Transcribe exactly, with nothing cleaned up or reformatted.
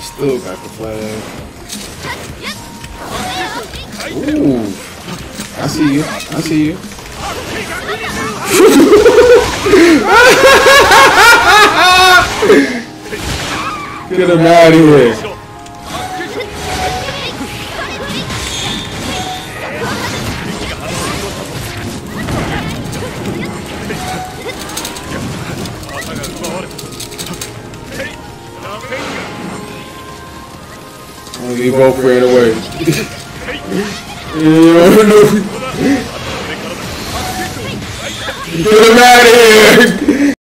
Still got the flag. Ooh. I see you. I see you. Get him out of here. You both ran away. Get him out of here.